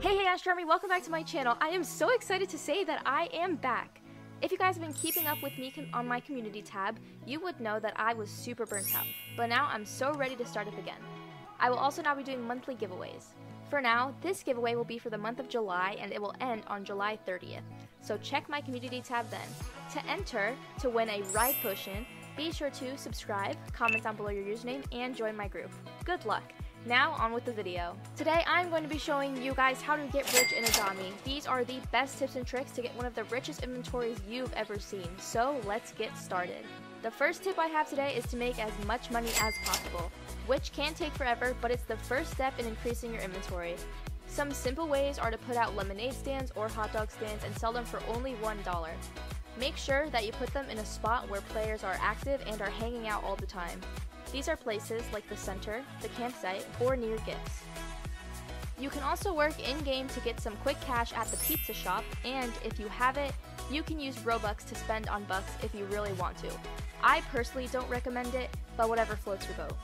Hey Astro Army, welcome back to my channel. I am so excited to say that I am back. If you guys have been keeping up with me on my community tab, you would know that I was super burnt out, but now I'm so ready to start up again. I will also now be doing monthly giveaways. For now, this giveaway will be for the month of July and it will end on July 30th, so check my community tab then. To enter, to win a ride potion, be sure to subscribe, comment down below your username, and join my group. Good luck! Now on with the video. Today I'm going to be showing you guys how to get rich in Adopt Me. These are the best tips and tricks to get one of the richest inventories you've ever seen, so let's get started. The first tip I have today is to make as much money as possible, which can take forever, but it's the first step in increasing your inventory. Some simple ways are to put out lemonade stands or hot dog stands and sell them for only $1. Make sure that you put them in a spot where players are active and are hanging out all the time. These are places like the center, the campsite, or near gifts. You can also work in-game to get some quick cash at the pizza shop, and if you have it, you can use Robux to spend on bucks if you really want to. I personally don't recommend it, but whatever floats your boat.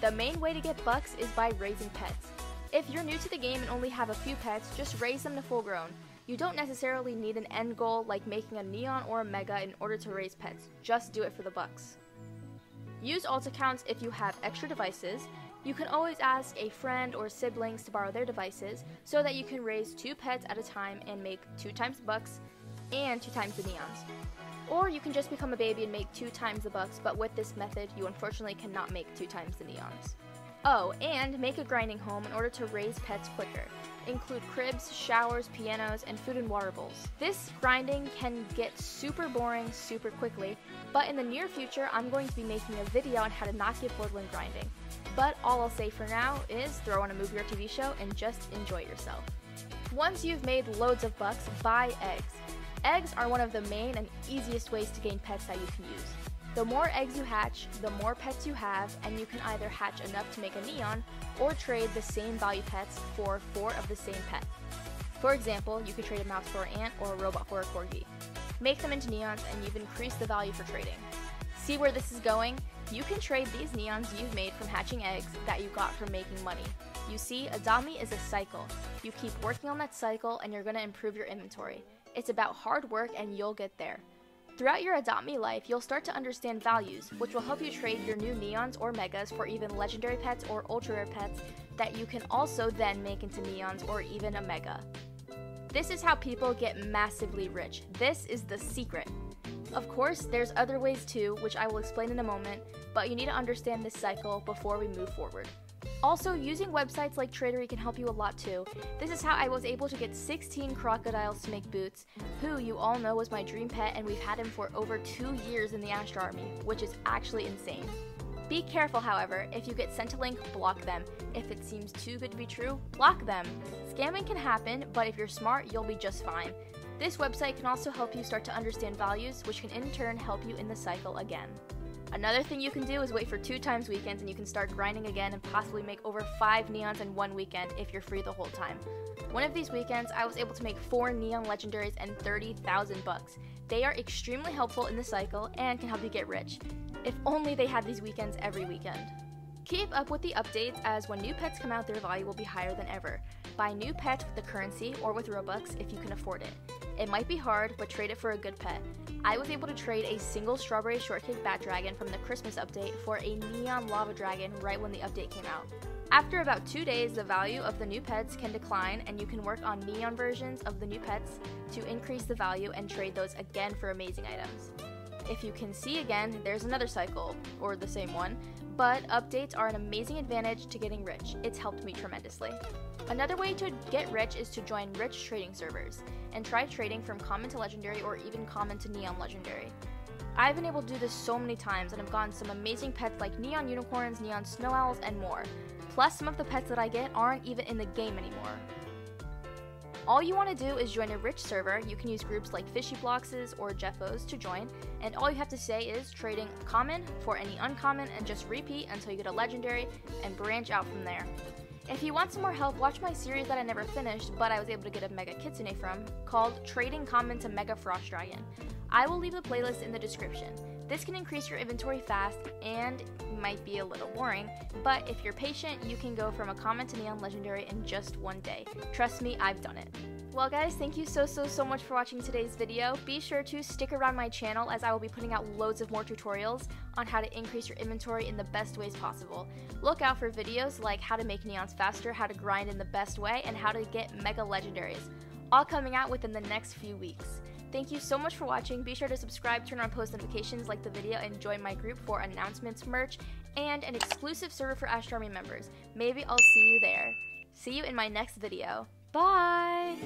The main way to get bucks is by raising pets. If you're new to the game and only have a few pets, just raise them to full grown. You don't necessarily need an end goal like making a neon or a mega in order to raise pets, just do it for the bucks. Use alt accounts if you have extra devices. You can always ask a friend or siblings to borrow their devices so that you can raise 2 pets at a time and make 2 times the bucks and 2 times the neons. Or you can just become a baby and make 2 times the bucks, but with this method you unfortunately cannot make 2 times the neons. Oh, and make a grinding home in order to raise pets quicker. Include cribs, showers, pianos, and food and water bowls. This grinding can get super boring super quickly, but in the near future I'm going to be making a video on how to not get bored when grinding. But all I'll say for now is throw on a movie or TV show and just enjoy yourself. Once you've made loads of bucks, buy eggs. Eggs are one of the main and easiest ways to gain pets that you can use. The more eggs you hatch, the more pets you have, and you can either hatch enough to make a neon or trade the same value pets for 4 of the same pet. For example, you could trade a mouse for an ant or a robot for a corgi. Make them into neons and you've increased the value for trading. See where this is going? You can trade these neons you've made from hatching eggs that you got from making money. You see, Adopt Me is a cycle. You keep working on that cycle and you're going to improve your inventory. It's about hard work and you'll get there. Throughout your Adopt Me life, you'll start to understand values, which will help you trade your new neons or megas for even legendary pets or ultra rare pets that you can also then make into neons or even a mega. This is how people get massively rich. This is the secret. Of course, there's other ways too, which I will explain in a moment, but you need to understand this cycle before we move forward. Also, using websites like Traderie can help you a lot too. This is how I was able to get 16 crocodiles to make Boots, who you all know was my dream pet and we've had him for over 2 years in the Astro Army, which is actually insane. Be careful however, if you get sent a link, block them. If it seems too good to be true, block them. Scamming can happen, but if you're smart, you'll be just fine. This website can also help you start to understand values, which can in turn help you in the cycle again. Another thing you can do is wait for 2 times weekends and you can start grinding again and possibly make over 5 neons in 1 weekend if you're free the whole time. One of these weekends, I was able to make 4 neon legendaries and 30,000 bucks. They are extremely helpful in the cycle and can help you get rich. If only they had these weekends every weekend. Keep up with the updates as when new pets come out, their value will be higher than ever. Buy new pets with the currency or with Robux if you can afford it. It might be hard, but trade it for a good pet. I was able to trade a single strawberry shortcake bat dragon from the Christmas update for a neon lava dragon right when the update came out. After about 2 days, the value of the new pets can decline and you can work on neon versions of the new pets to increase the value and trade those again for amazing items. If you can see again, there's another cycle, or the same one, but updates are an amazing advantage to getting rich. It's helped me tremendously. Another way to get rich is to join rich trading servers and try trading from common to legendary or even common to neon legendary. I've been able to do this so many times and have gotten some amazing pets like neon unicorns, neon snow owls, and more. Plus, some of the pets that I get aren't even in the game anymore. All you want to do is join a rich server. You can use groups like Fishy Bloxes or Jeffos to join, and all you have to say is trading common for any uncommon and just repeat until you get a legendary and branch out from there. If you want some more help, watch my series that I never finished, but I was able to get a Mega Kitsune from, called Trading Common to Mega Frost Dragon. I will leave the playlist in the description. This can increase your inventory fast and might be a little boring, but if you're patient, you can go from a common to neon legendary in just one day. Trust me, I've done it. Well guys, thank you so much for watching today's video. Be sure to stick around my channel as I will be putting out loads of more tutorials on how to increase your inventory in the best ways possible. Look out for videos like how to make neons faster, how to grind in the best way, and how to get mega legendaries, all coming out within the next few weeks. Thank you so much for watching. Be sure to subscribe, turn on post notifications, like the video, and join my group for announcements, merch, and an exclusive server for Astro Army members. Maybe I'll see you there. See you in my next video. Bye!